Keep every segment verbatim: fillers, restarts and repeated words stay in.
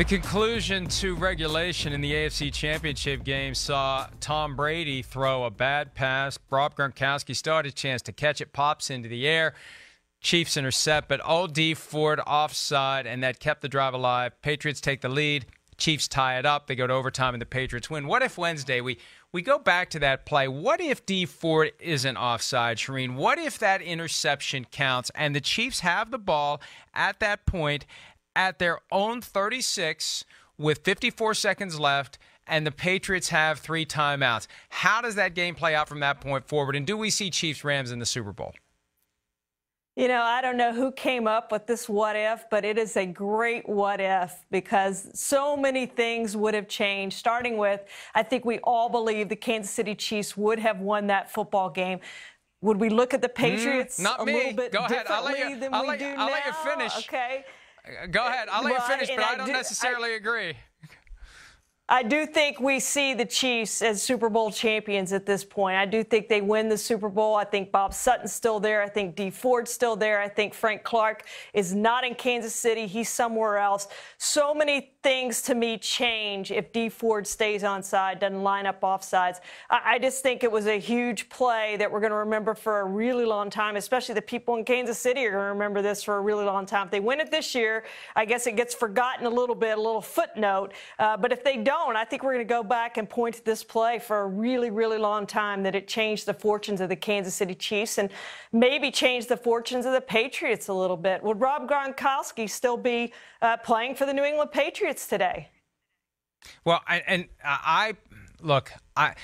The conclusion to regulation in the A F C Championship game saw Tom Brady throw a bad pass. Rob Gronkowski started a chance to catch it, pops into the air. Chiefs intercept, but old Dee Ford offside, and that kept the drive alive. Patriots take the lead. Chiefs tie it up. They go to overtime, and the Patriots win. What if Wednesday we, we go back to that play? What if Dee Ford isn't offside, Shereen? What if that interception counts, and the Chiefs have the ball at that point at their own thirty-six with fifty-four seconds left, and the Patriots have three timeouts? How does that game play out from that point forward, and do we see Chiefs-Rams in the Super Bowl? You know, I don't know who came up with this what if, but it is a great what if, because so many things would have changed, starting with, I think we all believe the Kansas City Chiefs would have won that football game. Would we look at the Patriots mm, not a me. little bit Go ahead. differently I'll let you, than I'll we let, do I'll now? I'll let you finish. Okay. Go ahead. I'll let well, you finish, but I, I don't do, necessarily I, agree. I do think we see the Chiefs as Super Bowl champions at this point. I do think they win the Super Bowl. I think Bob Sutton's still there. I think Dee Ford's still there. I think Frank Clark is not in Kansas City. He's somewhere else. So many things to me change if Dee Ford stays onside, doesn't line up offsides. I, I just think it was a huge play that we're going to remember for a really long time, especially the people in Kansas City are going to remember this for a really long time. If they win it this year, I guess it gets forgotten a little bit, a little footnote. Uh, but if they don't, I think we're going to go back and point to this play for a really, really long time, that it changed the fortunes of the Kansas City Chiefs and maybe changed the fortunes of the Patriots a little bit. Would Rob Gronkowski still be uh, playing for the New England Patriots today? Well, I, and I, look, I,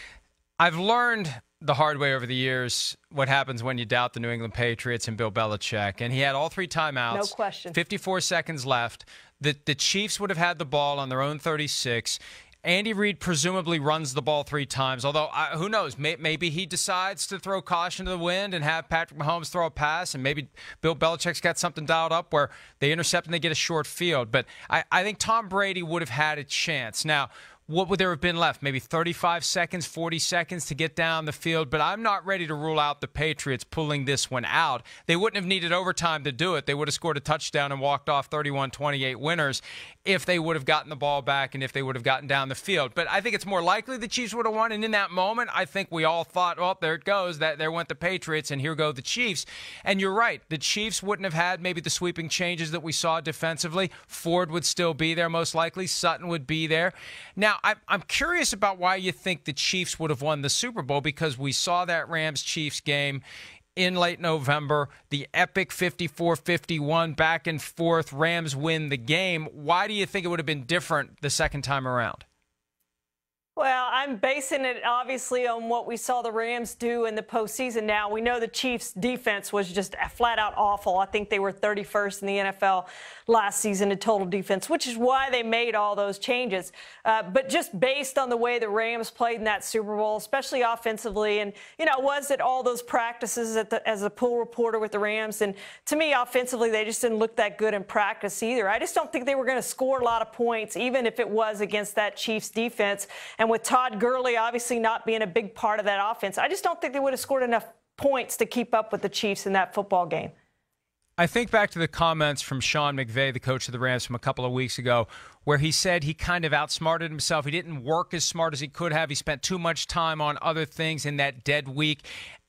I've learned the hard way over the years what happens when you doubt the New England Patriots and Bill Belichick. And he had all three timeouts. No question. fifty-four seconds left. The, the Chiefs would have had the ball on their own thirty-six. Andy Reid presumably runs the ball three times, although I, who knows, may, maybe he decides to throw caution to the wind and have Patrick Mahomes throw a pass, and maybe Bill Belichick's got something dialed up where they intercept and they get a short field. But I, I think Tom Brady would have had a chance. Now, what would there have been left? Maybe thirty-five seconds, forty seconds to get down the field. But I'm not ready to rule out the Patriots pulling this one out. They wouldn't have needed overtime to do it. They would have scored a touchdown and walked off thirty-one twenty-eight winners if they would have gotten the ball back and if they would have gotten down the field. But I think it's more likely the Chiefs would have won. And in that moment, I think we all thought, well, there it goes. That there went the Patriots, and here go the Chiefs. And you're right. The Chiefs wouldn't have had maybe the sweeping changes that we saw defensively. Ford would still be there, most likely. Sutton would be there. Now, I'm curious about why you think the Chiefs would have won the Super Bowl, because we saw that Rams-Chiefs game in late November, the epic fifty-four fifty-one back and forth. Rams win the game. Why do you think it would have been different the second time around? Well, I'm basing it obviously on what we saw the Rams do in the postseason. Now, we know the Chiefs' defense was just flat out awful. I think they were thirty-first in the N F L last season in total defense, which is why they made all those changes. Uh, but just based on the way the Rams played in that Super Bowl, especially offensively, and, you know, was it all those practices at the, as a pool reporter with the Rams? And to me, offensively, they just didn't look that good in practice either. I just don't think they were going to score a lot of points, even if it was against that Chiefs' defense. And And with Todd Gurley obviously not being a big part of that offense, I just don't think they would have scored enough points to keep up with the Chiefs in that football game. I think back to the comments from Sean McVay, the coach of the Rams, from a couple of weeks ago, where he said he kind of outsmarted himself. He didn't work as smart as he could have. He spent too much time on other things in that dead week.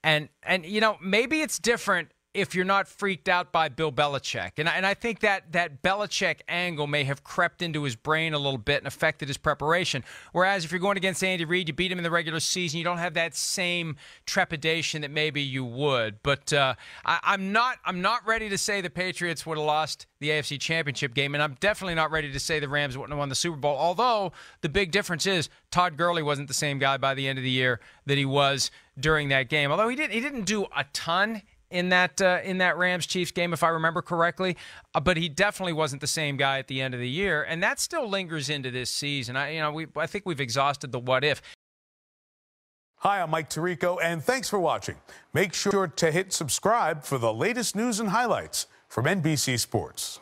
And, and you know, maybe it's different if you're not freaked out by Bill Belichick. And I, and I think that that Belichick angle may have crept into his brain a little bit and affected his preparation. Whereas if you're going against Andy Reid, you beat him in the regular season, you don't have that same trepidation that maybe you would. But uh, I, I'm not I'm not ready to say the Patriots would have lost the A F C Championship game, and I'm definitely not ready to say the Rams wouldn't have won the Super Bowl, although the big difference is Todd Gurley wasn't the same guy by the end of the year that he was during that game. Although he didn't, he didn't do a ton in that uh, in that Rams-Chiefs game, if I remember correctly. Uh, but he definitely wasn't the same guy at the end of the year, and that still lingers into this season. I, you know, we, I think we've exhausted the what if. Hi, I'm Mike Tarrico, and thanks for watching. Make sure to hit subscribe for the latest news and highlights from N B C Sports.